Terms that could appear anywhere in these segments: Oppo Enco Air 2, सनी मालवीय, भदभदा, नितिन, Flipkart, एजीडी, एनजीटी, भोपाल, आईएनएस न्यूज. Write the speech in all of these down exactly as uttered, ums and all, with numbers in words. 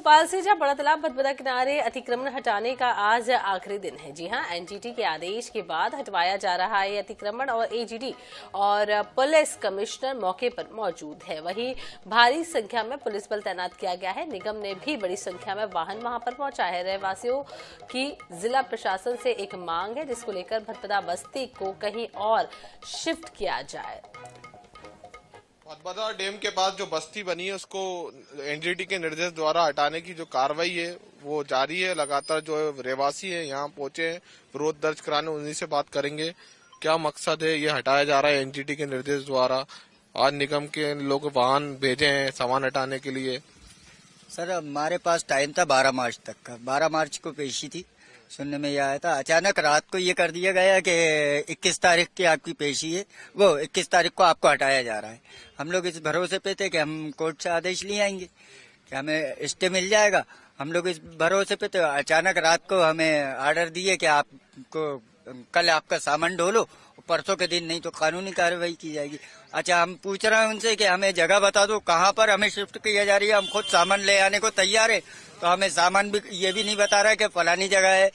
भोपाल से जहां बड़ा तालाब भदभदा किनारे अतिक्रमण हटाने का आज आखिरी दिन है। जी हां, एनजीटी के आदेश के बाद हटवाया जा रहा है अतिक्रमण और एजीडी और पुलिस कमिश्नर मौके पर मौजूद है। वहीं भारी संख्या में पुलिस बल तैनात किया गया है। निगम ने भी बड़ी संख्या में वाहन वहां पर पहुंचा है। रहवासियों की जिला प्रशासन से एक मांग है जिसको लेकर भदभदा बस्ती को कहीं और शिफ्ट किया जाए। भदभदा डैम के पास जो बस्ती बनी है उसको एनजीटी के निर्देश द्वारा हटाने की जो कार्रवाई है वो जारी है। लगातार जो रहवासी है यहाँ पहुंचे हैं, विरोध दर्ज कराने उन्हीं से बात करेंगे। क्या मकसद है ये हटाया जा रहा है एनजीटी के निर्देश द्वारा? आज निगम के लोग वाहन भेजे हैं सामान हटाने के लिए। सर, हमारे पास टाइम था बारह मार्च तक का। बारह मार्च को पेशी थी, सुनने में यह आया था। अचानक रात को ये कर दिया गया कि इक्कीस तारीख की आपकी पेशी है, वो इक्कीस तारीख को आपको हटाया जा रहा है। हम लोग इस भरोसे पे थे कि हम कोर्ट से आदेश ले आएंगे कि हमें स्टे मिल जाएगा। हम लोग इस भरोसे पे थे। अचानक रात को हमें आर्डर दिए कि आपको कल आपका सामान ढोलो, परसों के दिन नहीं तो कानूनी कार्रवाई की जाएगी। अच्छा, हम पूछ रहे हैं उनसे कि हमें जगह बता दो कहाँ पर हमें शिफ्ट किया जा रही है। हम खुद सामान ले आने को तैयार है तो हमें सामान भी ये भी नहीं बता रहा है कि फलानी जगह है।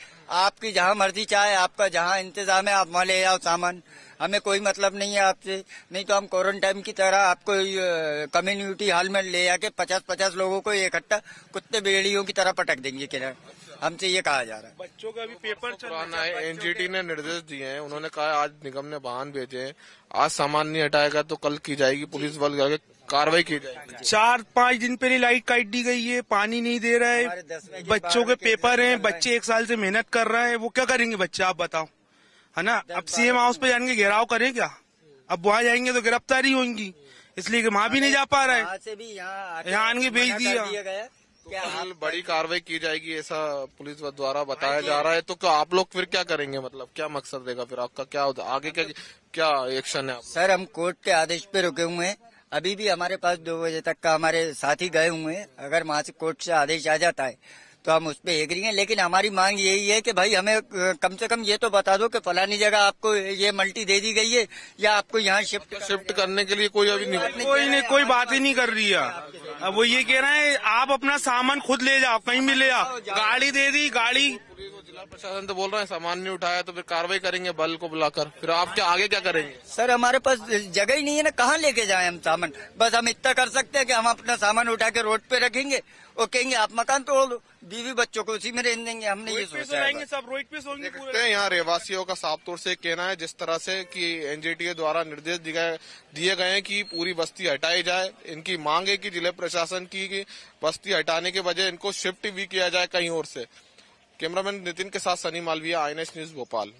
आपकी जहाँ मर्जी चाहे, आपका जहाँ इंतजाम है आप वहाँ ले आओ सामान, हमें कोई मतलब नहीं है आपसे। नहीं तो हम क्वारंटाइन की तरह आपको कम्युनिटी हॉल में ले आके पचास पचास लोगों को इकट्ठा कुत्ते बेड़ियों की तरह पटक देंगे। किराए हमसे ये कहा जा रहा है। बच्चों का भी पेपर चलाना है। एनजीटी ने निर्देश दिए हैं, उन्होंने कहा आज निगम ने वाहन भेजे हैं, आज सामान नहीं हटाएगा तो कल की जाएगी पुलिस बल जाके कार्रवाई की जाएगी। चार पाँच दिन पहले लाइट काट दी गई है, पानी नहीं दे रहा है, बच्चों के पेपर हैं, बच्चे एक साल से मेहनत कर रहे हैं, वो क्या करेंगे बच्चे आप बताओ, है ना। अब सीएम हाउस पे जाएंगे घेराव करें क्या? अब वहाँ जाएंगे तो गिरफ्तारी होगी, इसलिए कि वहाँ भी नहीं जा पा रहा है, यहाँ आने भेज दिया। कल बड़ी कार्रवाई की जाएगी ऐसा पुलिस द्वारा बताया जा रहा है। तो क्या आप लोग फिर क्या करेंगे, मतलब क्या मकसद देगा फिर आपका, क्या आगे क्या क्या एक्शन है? सर, हम कोर्ट के आदेश पे रुके हुए हैं। अभी भी हमारे पास दो बजे तक का हमारे साथी गए हुए हैं। अगर वहाँ से कोर्ट से आदेश आ जाता है तो हम उस पर एग्री हैं, लेकिन हमारी मांग यही है कि भाई हमें कम से कम ये तो बता दो कि फलानी जगह आपको ये मल्टी दे दी गई है या आपको यहाँ शिफ्ट शिफ्ट करने के लिए कोई अभी नहीं, नहीं कोई नहीं कोई बात ही नहीं कर रही है। अब वो ये कह रहे हैं आप अपना सामान खुद ले जाओ, कहीं भी ले जाओ, गाड़ी दे दी गाड़ी। जिला प्रशासन तो बोल रहा है सामान नहीं उठाया तो फिर कार्रवाई करेंगे बल को बुलाकर। फिर आप क्या आगे क्या करेंगे? सर, हमारे पास जगह ही नहीं है ना, कहाँ लेके जाएं हम सामान। बस हम इतना कर सकते हैं कि हम अपना सामान उठा के रोड पे रखेंगे और कहेंगे आप मकान तोड़ दो, बीवी बच्चों को उसी में रहने देंगे। हमने ये सोचा है सब रोड पे सोएंगे पूरे। यहाँ रहवासियों का साफ तौर से कहना है जिस तरह से कि एनजीटी द्वारा निर्देश दिए गए हैं कि पूरी बस्ती हटाई जाए। इनकी मांग है कि जिला प्रशासन की बस्ती हटाने के बजाय इनको शिफ्ट भी किया जाए कहीं और से। कैमरामैन नितिन के साथ सनी मालवीय, I N S news भोपाल।